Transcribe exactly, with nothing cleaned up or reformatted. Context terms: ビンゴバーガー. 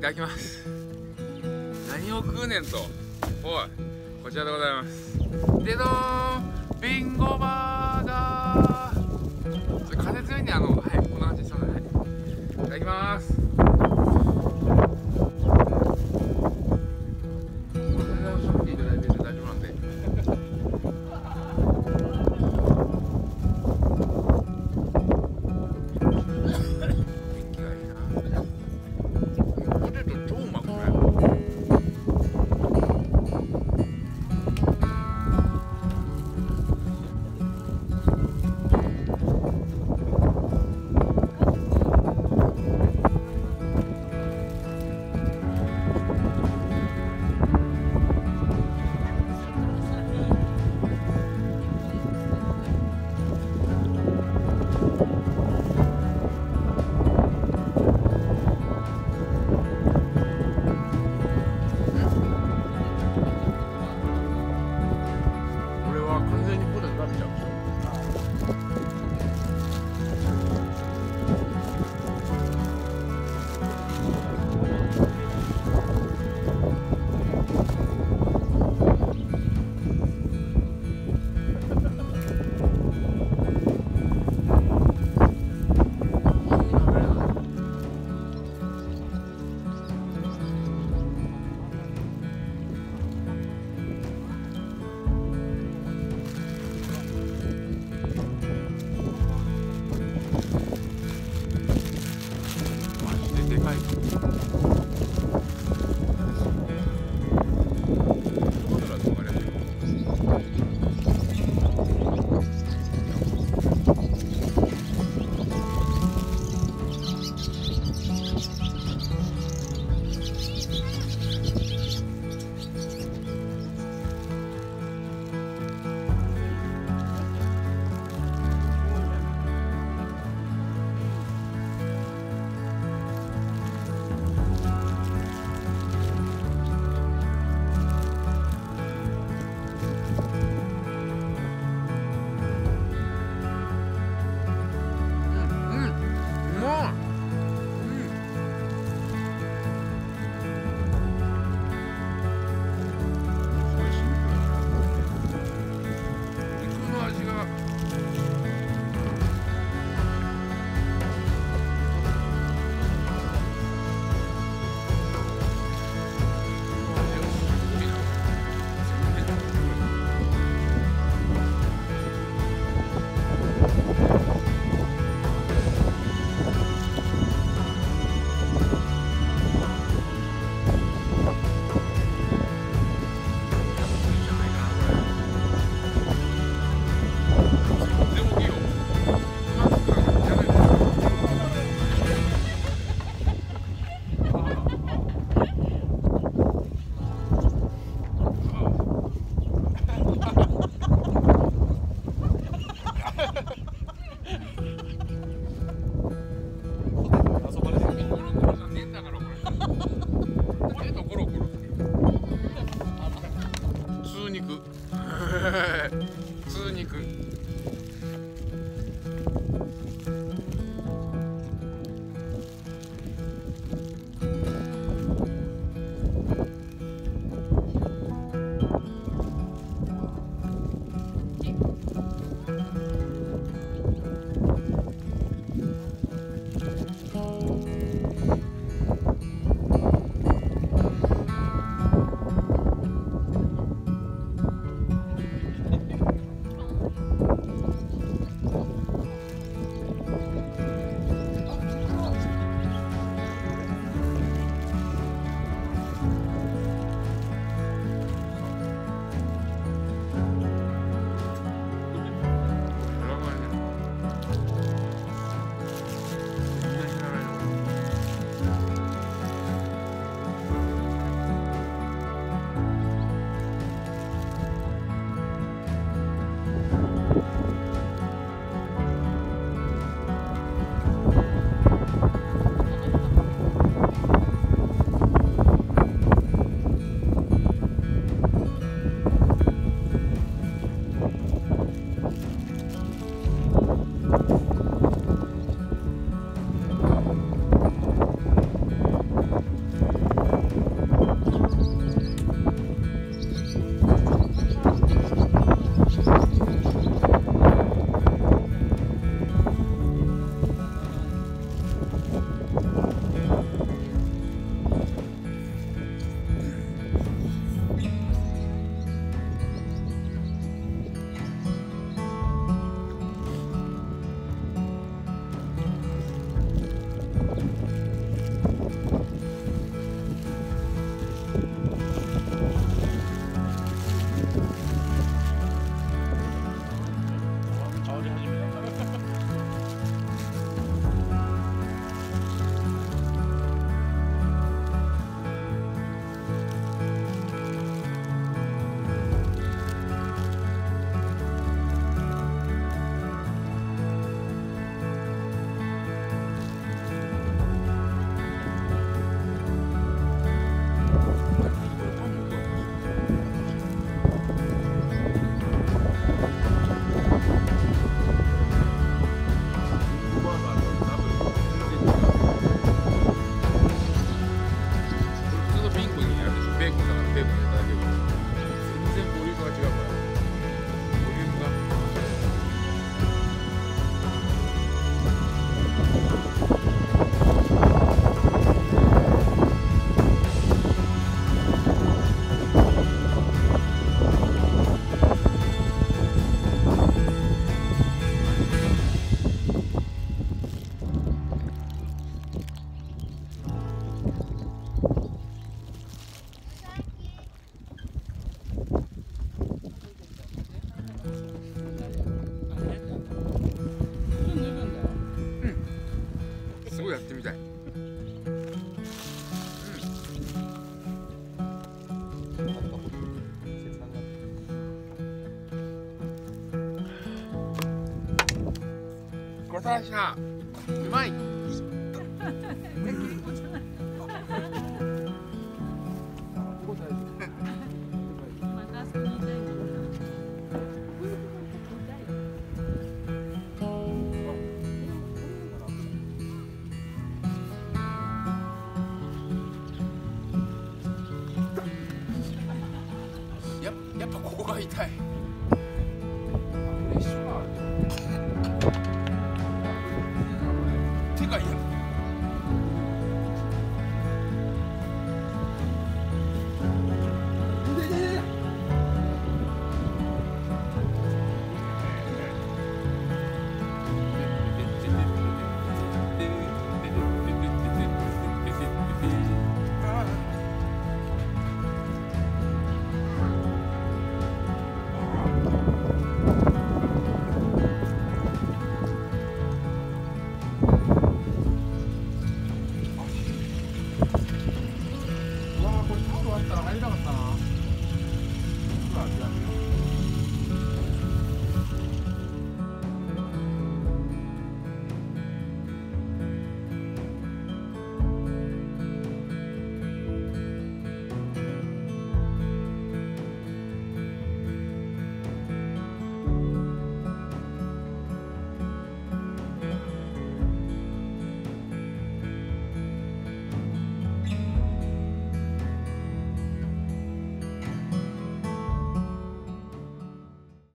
ただきます。何を食うねんと。おい、こちらでございます。でどーん、ビンゴバーガー。ちょっと風強いんで、あの、はい、こんな感じにしたので、はい、いただきます。みたい。これさらしな、うまい。やっぱここが痛い。